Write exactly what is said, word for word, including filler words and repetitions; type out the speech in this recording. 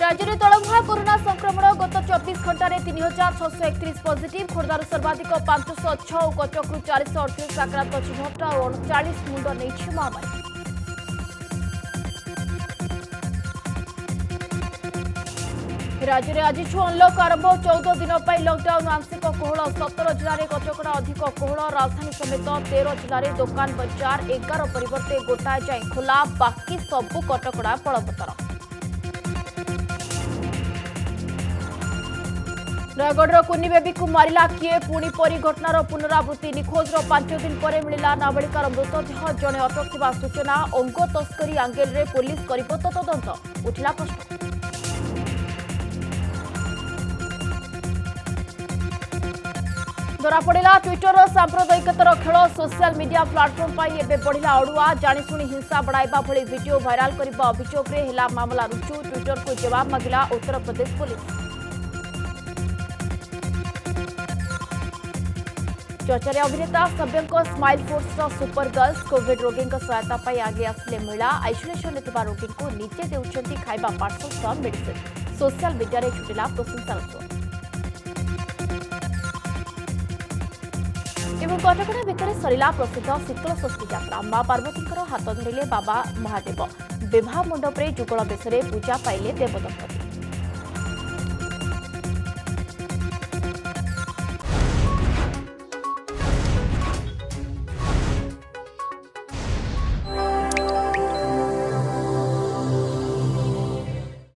राज्य में तलबुहा कोरोना संक्रमण गत चौबीस घंटे तीन हजार छःश एकतीस पॉजिटिव खोर्धार सर्वाधिक पांच सौ छः और कटकू चार सौ अड़तीस सकारात्मक चिन्हट और अड़चाश मुंड नहीं महामारी। राज्य में आज छू अनलक आरंभ चौदह दिन पर लकडाउन आंशिक कोहल सतर जिले में कटकणा अधिक कोहल राजधानी समेत तेरह जिले में दुकान बजार एगार परिवर्ते गोटाए जाए खोला बाकी सबू कटकणा बलवत्तर। नयगढ़ कुन्नी बेबी को मारा किए पुणी परी घटनार पुनरावृत्ति निखोजर पांच दिन पर मिला नाबालिकार मृतदेह जड़े अटक थवा सूचना अंग तस्करी आंगेल में पुलिस कर तदंत उठला प्रश्न। धरा पड़ा ट्विटर सांप्रदायिकतार खेल सोशल मीडिया प्लाटफर्म एवं बढ़ला अड़ुआ जाशुणी हिंसा बढ़ावा भली वीडियो भाइराल करने अभियोग में है मामला रुजु ट्विटर को जवाब मांगा उत्तर प्रदेश पुलिस। चर्चार अभिनेता सभ्यों smile force super girls Covid रोगी सहायता पर आगे आसिले मेला आइसोलेसन रोगी को निजे देउछंती खाइबा पार्सल सह मेडिसिन सोशल मीडिया छुटिला प्रशंसा। कटकणा भितर सरला प्रसिद्ध शीतल षष्ठी यात्रा मां पार्वती हाथ धरिले बाबा महादेव विवाह मंडप में जुगल बेशरे पूजा पाइले देवदंपति।